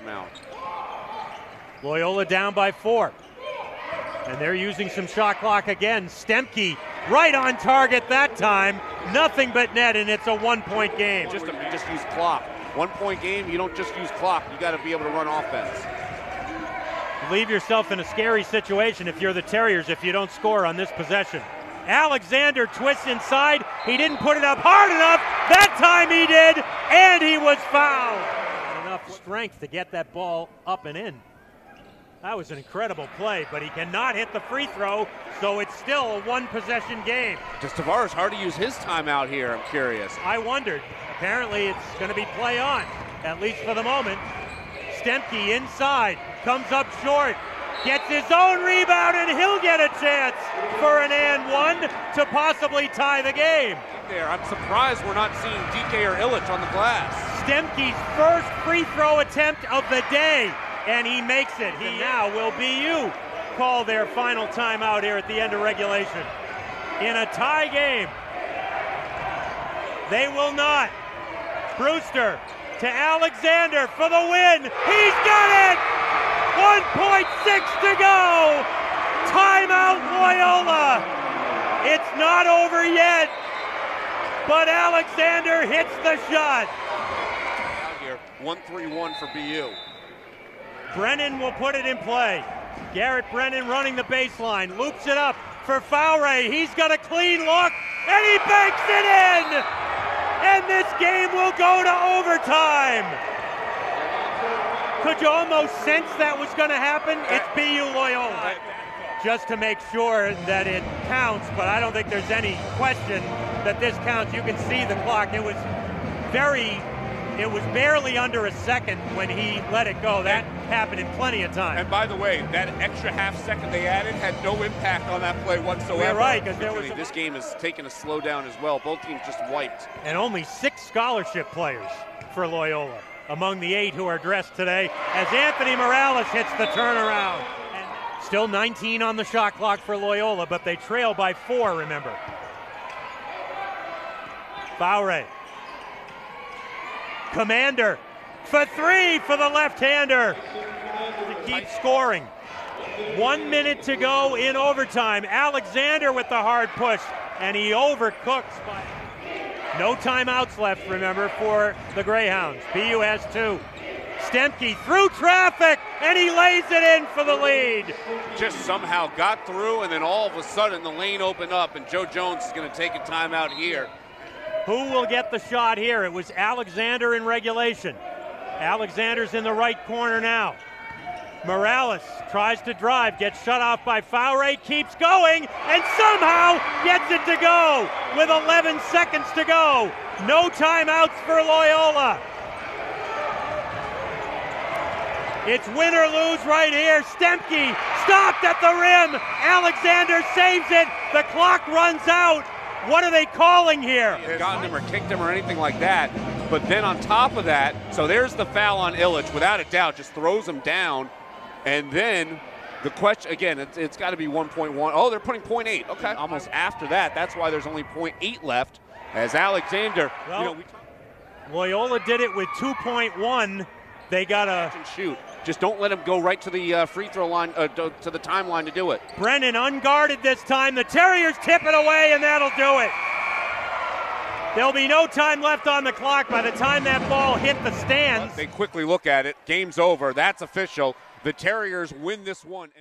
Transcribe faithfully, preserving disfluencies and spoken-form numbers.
Mount. Loyola down by four. And they're using some shot clock again. Stemke right on target that time. Nothing but net, and it's a one-point game. Just, a, just use clock. One-point game, you don't just use clock. You got to be able to run offense. Leave yourself in a scary situation if you're the Terriers if you don't score on this possession. Alexander twists inside. He didn't put it up hard enough. That time he did, and he was fouled. Enough strength to get that ball up and in. That was an incredible play, but he cannot hit the free throw, so it's still a one-possession game. Just Tavares hard to use his timeout here, I'm curious. I wondered. Apparently it's going to be play on, at least for the moment. Stemke inside, comes up short, gets his own rebound, and he'll get a chance for an and one to possibly tie the game. There, I'm surprised we're not seeing D K or Illich on the glass. Stemke's first free throw attempt of the day. And he makes it. He now will B U call their final timeout here at the end of regulation. In a tie game, they will not. Brewster to Alexander for the win. He's got it! one point six to go. Timeout Loyola. It's not over yet, but Alexander hits the shot. one three one for B U. Brennan will put it in play. Garrett Brennan running the baseline, loops it up for Fowray. He's got a clean look, and he banks it in! And this game will go to overtime! Could you almost sense that was going to happen? It's B U Loyola. Just to make sure that it counts, but I don't think there's any question that this counts. You can see the clock. It was very... It was barely under a second when he let it go. That happened in plenty of time. And by the way, that extra half second they added had no impact on that play whatsoever. You're right, because there was this game is taking a slowdown as well. Both teams just wiped. And only six scholarship players for Loyola among the eight who are dressed today as Anthony Morales hits the turnaround. And still nineteen on the shot clock for Loyola, but they trail by four, remember. Fowray. Commander for three for the left-hander to keep scoring. One minute to go in overtime. Alexander with the hard push, and he overcooks. No timeouts left, remember, for the Greyhounds. B U has two. Stemke through traffic, and he lays it in for the lead. Just somehow got through, and then all of a sudden the lane opened up, and Joe Jones is going to take a timeout here. Who will get the shot here? It was Alexander in regulation. Alexander's in the right corner now. Morales tries to drive, gets shut off by Fowray, keeps going, and somehow gets it to go with eleven seconds to go. No timeouts for Loyola. It's win or lose right here. Stemke stopped at the rim. Alexander saves it. The clock runs out. What are they calling here? He had gotten him or kicked him or anything like that. But then on top of that, so there's the foul on Illich, without a doubt, just throws him down. And then the question, again, it's, it's got to be one point one. Oh, they're putting point eight. Okay. Almost after that, that's why there's only point eight left. As Alexander, well, you know, we Loyola did it with two point one. They got a shoot. Just don't let him go right to the uh, free throw line, uh, to the timeline to do it. Brennan unguarded this time. The Terriers tip it away, and that'll do it. There'll be no time left on the clock by the time that ball hit the stands. They quickly look at it. Game's over. That's official. The Terriers win this one.